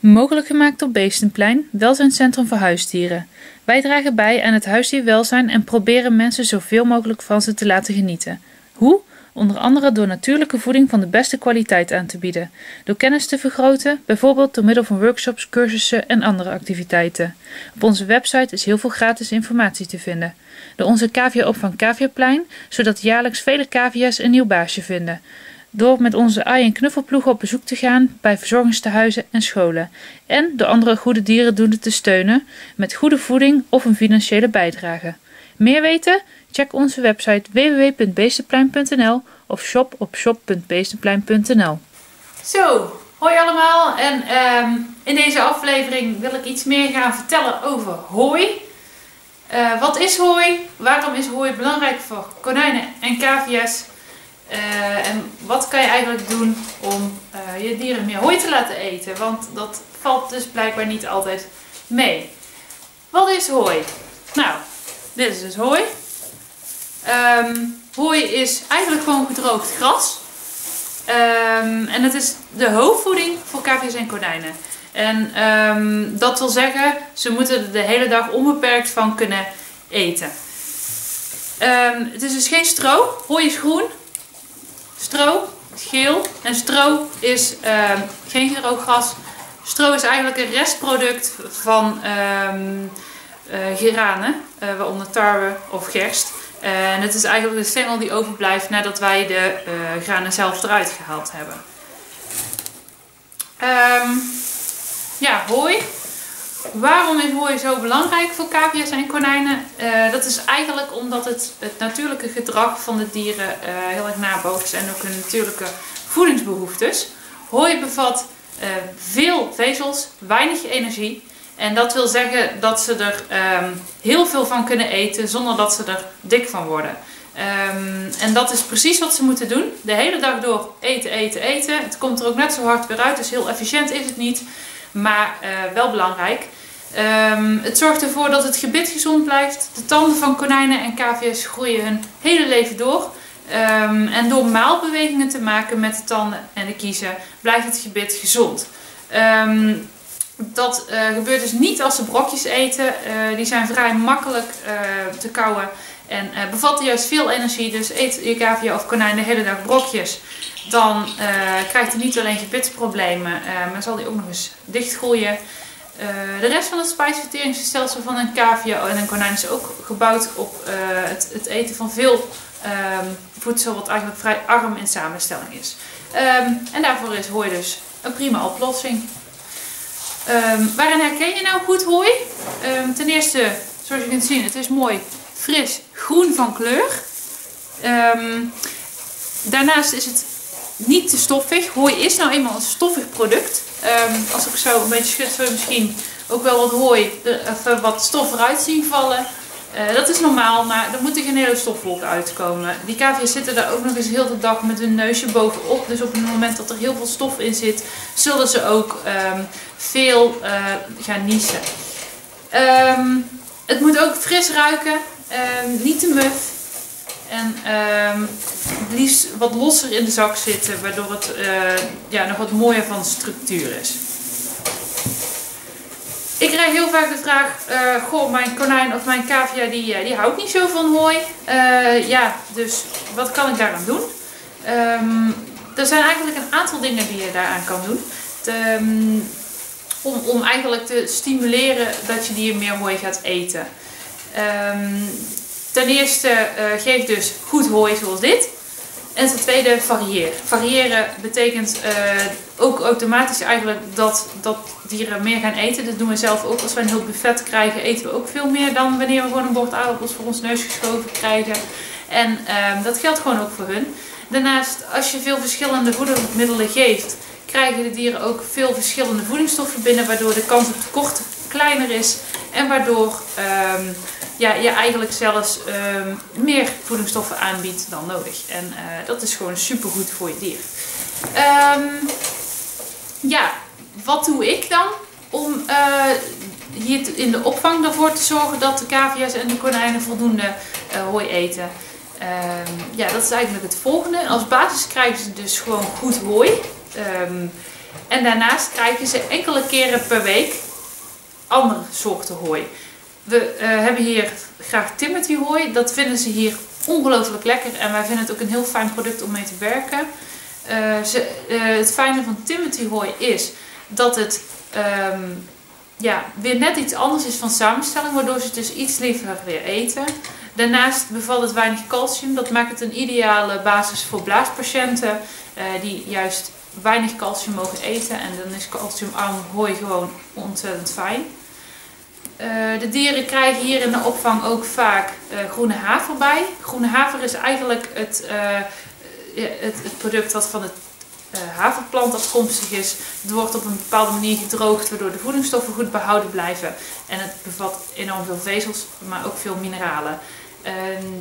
Mogelijk gemaakt door Beestenplein, welzijnscentrum voor huisdieren. Wij dragen bij aan het huisdierwelzijn en proberen mensen zoveel mogelijk van ze te laten genieten. Hoe? Onder andere door natuurlijke voeding van de beste kwaliteit aan te bieden. Door kennis te vergroten, bijvoorbeeld door middel van workshops, cursussen en andere activiteiten. Op onze website is heel veel gratis informatie te vinden. Door onze cavia-opvang Kaviaplein, zodat jaarlijks vele cavia's een nieuw baasje vinden. Door met onze aai- en knuffelploegen op bezoek te gaan bij verzorgingstehuizen en scholen. En door andere goede dierendoelen te steunen met goede voeding of een financiële bijdrage. Meer weten? Check onze website www.beestenplein.nl of shop op shop.beestenplein.nl. Zo, hoi allemaal. En in deze aflevering wil ik iets meer gaan vertellen over hooi. Wat is hooi? Waarom is hooi belangrijk voor konijnen en cavia's? En wat kan je eigenlijk doen om je dieren meer hooi te laten eten? Want dat valt dus blijkbaar niet altijd mee. Wat is hooi? Nou, dit is dus hooi. Hooi is eigenlijk gewoon gedroogd gras. En het is de hoofdvoeding voor cavia's en konijnen. En dat wil zeggen, ze moeten er de hele dag onbeperkt van kunnen eten. Het is dus geen stro. Hooi is groen. Stro is geel en stro is geen gerooggras. Stro is eigenlijk een restproduct van granen, waaronder tarwe of gerst. En het is eigenlijk de stengel die overblijft nadat wij de granen zelf eruit gehaald hebben. Ja, hooi. Waarom is hooi zo belangrijk voor cavia's en konijnen? Dat is eigenlijk omdat het natuurlijke gedrag van de dieren heel erg nabootst en ook hun natuurlijke voedingsbehoeftes. Hooi bevat veel vezels, weinig energie. En dat wil zeggen dat ze er heel veel van kunnen eten zonder dat ze er dik van worden. En dat is precies wat ze moeten doen. De hele dag door eten, eten, eten. Het komt er ook net zo hard weer uit, dus heel efficiënt is het niet. Maar wel belangrijk. Het zorgt ervoor dat het gebit gezond blijft. De tanden van konijnen en cavia's groeien hun hele leven door. En door maalbewegingen te maken met de tanden en de kiezen blijft het gebit gezond. Dat gebeurt dus niet als ze brokjes eten. Die zijn vrij makkelijk te kauwen en bevatten juist veel energie. Dus eet je cavia of konijn de hele dag brokjes, dan krijgt hij niet alleen gebitsproblemen, maar zal hij ook nog eens dichtgroeien. De rest van het spijsverteringsstelsel van een cavia en een konijn is ook gebouwd op het eten van veel voedsel, wat eigenlijk vrij arm in samenstelling is. En daarvoor is hooi dus een prima oplossing. Waarin herken je nou goed hooi? Ten eerste, zoals je kunt zien, het is mooi fris groen van kleur. Daarnaast is het niet te stoffig. Hooi is nou eenmaal een stoffig product. Als ik zo een beetje schud, zullen we misschien ook wel wat hooi, of wat stof eruit zien vallen. Dat is normaal, maar er moet geen hele stofwolk uitkomen. Die cavia's zitten daar ook nog eens heel de dag met hun neusje bovenop. Dus op het moment dat er heel veel stof in zit, zullen ze ook veel gaan niezen. Het moet ook fris ruiken, niet te muf. En het liefst wat losser in de zak zitten, waardoor het nog wat mooier van structuur is. Ik krijg heel vaak de vraag, goh, mijn konijn of mijn cavia die houdt niet zo van hooi. Dus wat kan ik daaraan doen? Er zijn eigenlijk een aantal dingen die je daaraan kan doen. Om eigenlijk te stimuleren dat je dier meer hooi gaat eten. Ten eerste geef dus goed hooi zoals dit. En ten tweede varieer. Variëren betekent ook automatisch eigenlijk dat dieren meer gaan eten. Dat doen we zelf ook. Als we een heel buffet krijgen, eten we ook veel meer dan wanneer we gewoon een bord aardappels voor ons neus geschoven krijgen. En dat geldt gewoon ook voor hun. Daarnaast, als je veel verschillende voedingsmiddelen geeft, krijgen de dieren ook veel verschillende voedingsstoffen binnen, waardoor de kans op tekort kleiner is. En waardoor je eigenlijk zelfs meer voedingsstoffen aanbiedt dan nodig. En dat is gewoon supergoed voor je dier. Wat doe ik dan om hier in de opvang ervoor te zorgen dat de cavia's en de konijnen voldoende hooi eten? Dat is eigenlijk het volgende. Als basis krijgen ze dus gewoon goed hooi. En daarnaast krijgen ze enkele keren per week andere soorten hooi. We hebben hier graag Timothy hooi. Dat vinden ze hier ongelooflijk lekker en wij vinden het ook een heel fijn product om mee te werken. Het fijne van Timothy hooi is dat het weer net iets anders is van samenstelling, waardoor ze het dus iets liever weer eten. Daarnaast bevat het weinig calcium. Dat maakt het een ideale basis voor blaaspatiënten die juist weinig calcium mogen eten. En dan is calciumarm hooi gewoon ontzettend fijn. De dieren krijgen hier in de opvang ook vaak groene haver bij. Groene haver is eigenlijk het product wat van het haverplant afkomstig is. Het wordt op een bepaalde manier gedroogd waardoor de voedingsstoffen goed behouden blijven. En het bevat enorm veel vezels, maar ook veel mineralen.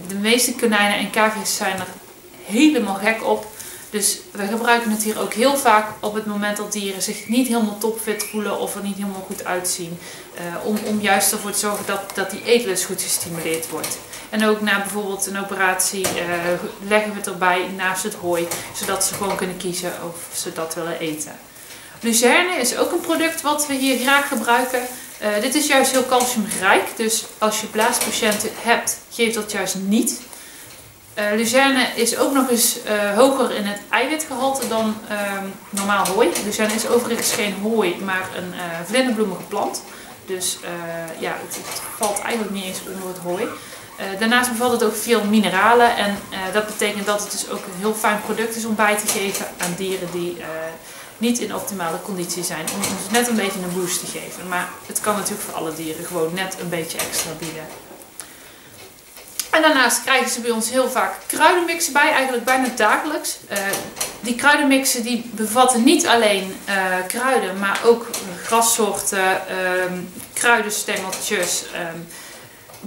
De meeste konijnen en cavia's zijn er helemaal gek op. Dus we gebruiken het hier ook heel vaak op het moment dat dieren zich niet helemaal topfit voelen of er niet helemaal goed uitzien. Om juist ervoor te zorgen dat die eetlust goed gestimuleerd wordt. En ook na bijvoorbeeld een operatie leggen we het erbij naast het hooi, zodat ze gewoon kunnen kiezen of ze dat willen eten. Luzerne is ook een product wat we hier graag gebruiken. Dit is juist heel calciumrijk, dus als je blaaspatiënten hebt, geef dat juist niet. Luzerne is ook nog eens hoger in het eiwitgehalte dan normaal hooi. Luzerne is overigens geen hooi, maar een vlinderbloemige plant. Dus het valt eigenlijk niet eens onder het hooi. Daarnaast bevat het ook veel mineralen en dat betekent dat het dus ook een heel fijn product is om bij te geven aan dieren die niet in optimale conditie zijn. Om ons net een beetje een boost te geven. Maar het kan natuurlijk voor alle dieren gewoon net een beetje extra bieden. En daarnaast krijgen ze bij ons heel vaak kruidenmixen bij, eigenlijk bijna dagelijks. Die kruidenmixen die bevatten niet alleen kruiden, maar ook grassoorten, kruidenstengeltjes,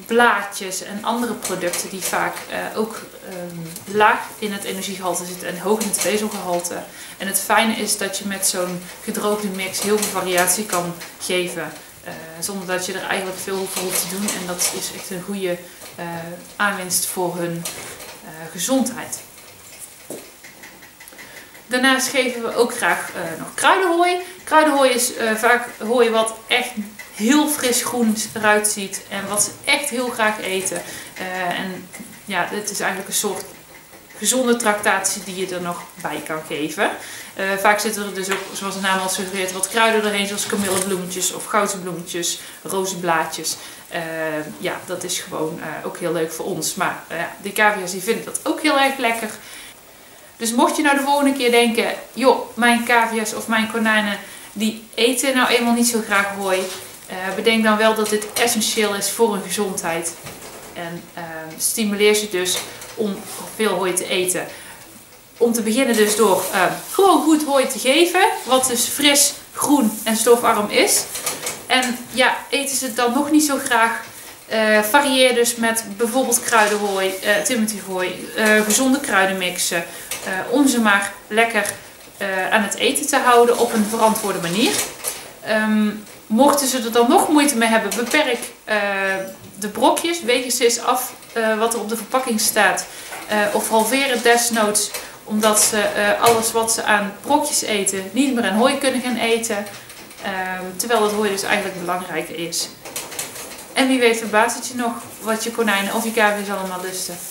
blaadjes en andere producten die vaak ook laag in het energiegehalte zitten en hoog in het vezelgehalte. En het fijne is dat je met zo'n gedroogde mix heel veel variatie kan geven. Zonder dat je er eigenlijk veel voor hoeft te doen. En dat is echt een goede aanwinst voor hun gezondheid. Daarnaast geven we ook graag nog kruidenhooi. Kruidenhooi is vaak hooi wat echt heel fris groen eruit ziet. En wat ze echt heel graag eten. Dit is eigenlijk een soort gezonde tractatie die je er nog bij kan geven. Vaak zitten er dus ook, zoals de naam al suggereert, wat kruiden erheen, zoals kamillebloemetjes of goudbloemetjes, rozenblaadjes. Dat is gewoon ook heel leuk voor ons. Maar de cavia's die vinden dat ook heel erg lekker. Dus mocht je nou de volgende keer denken, joh, mijn cavia's of mijn konijnen, die eten nou eenmaal niet zo graag hooi. Bedenk dan wel dat dit essentieel is voor hun gezondheid. En stimuleer ze dus om veel hooi te eten. Om te beginnen dus door gewoon goed hooi te geven, wat dus fris, groen en stofarm is. En ja, eten ze het dan nog niet zo graag, varieer dus met bijvoorbeeld kruidenhooi, Timothy hooi, gezonde kruidenmixen. Om ze maar lekker aan het eten te houden op een verantwoorde manier. Mochten ze er dan nog moeite mee hebben, beperk de brokjes, weeg ze eens af wat er op de verpakking staat. Of halveer het desnoods, omdat ze alles wat ze aan brokjes eten niet meer aan hooi kunnen gaan eten. Terwijl het hooi dus eigenlijk belangrijker is. En wie weet verbaast het je nog wat je konijnen of je cavia's allemaal lusten.